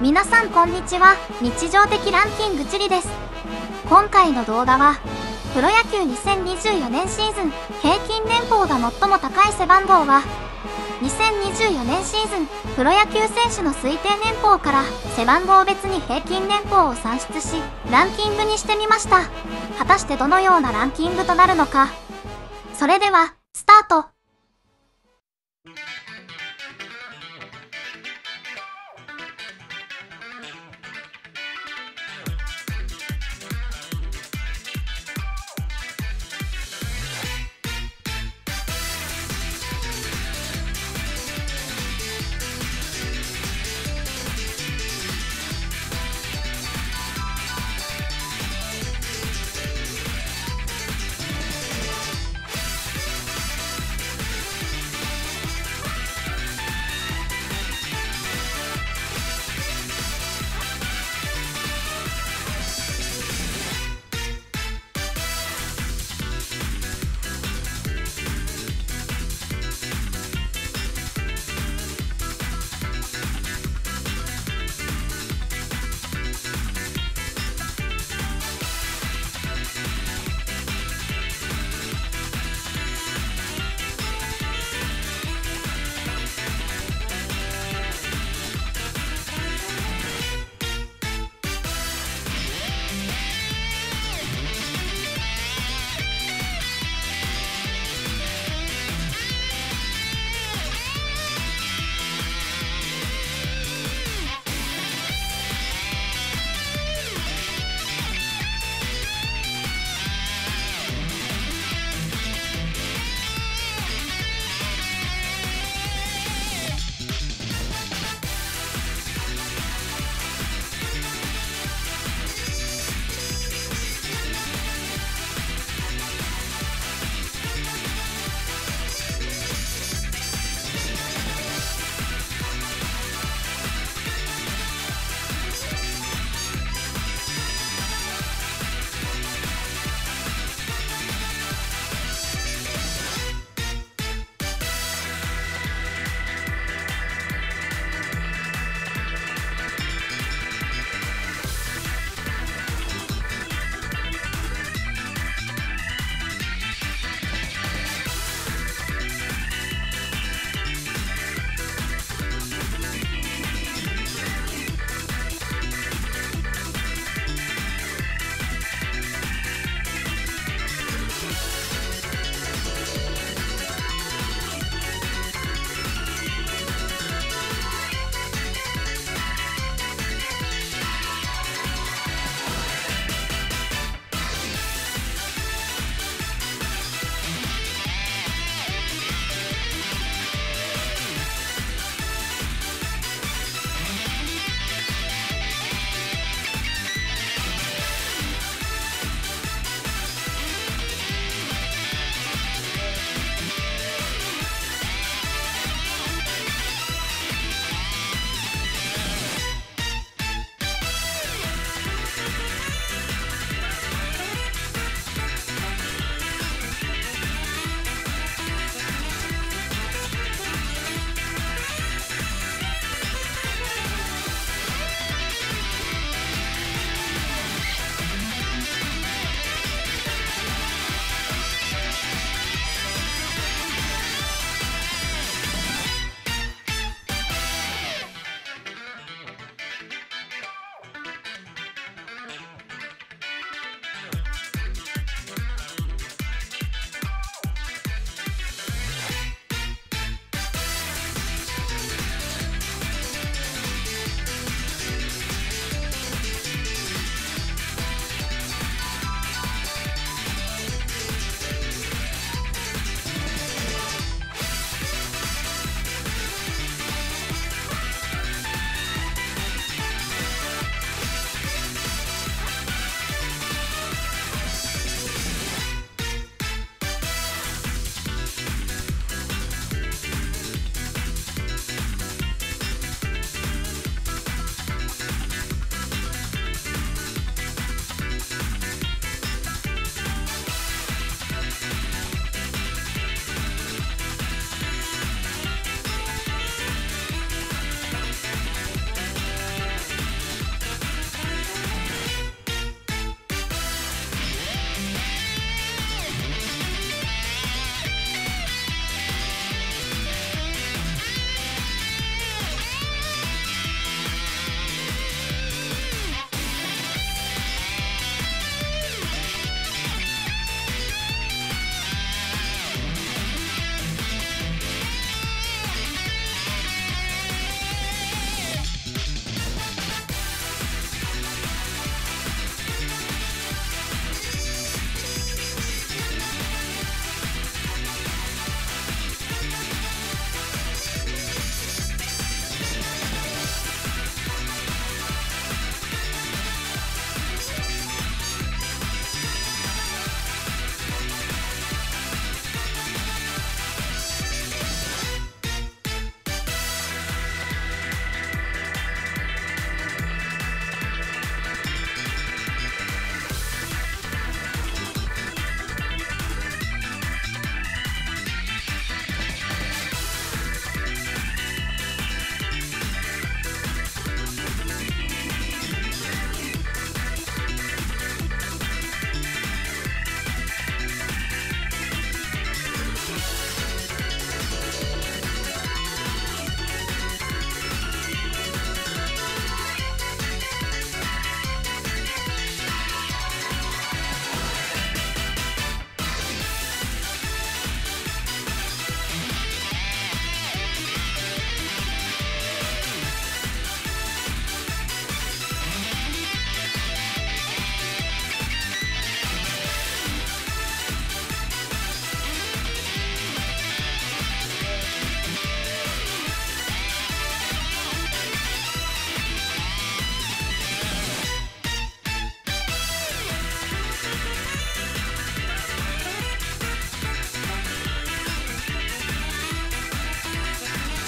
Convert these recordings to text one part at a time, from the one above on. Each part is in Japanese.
皆さんこんにちは。日常的ランキングチリです。今回の動画はプロ野球2024年シーズン平均年俸が最も高い背番号は2024年シーズンプロ野球選手の推定年俸から背番号別に平均年俸を算出しランキングにしてみました。果たしてどのようなランキングとなるのか。それではスタート。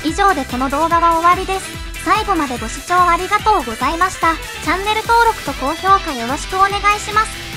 以上でこの動画は終わりです。最後までご視聴ありがとうございました。チャンネル登録と高評価よろしくお願いします。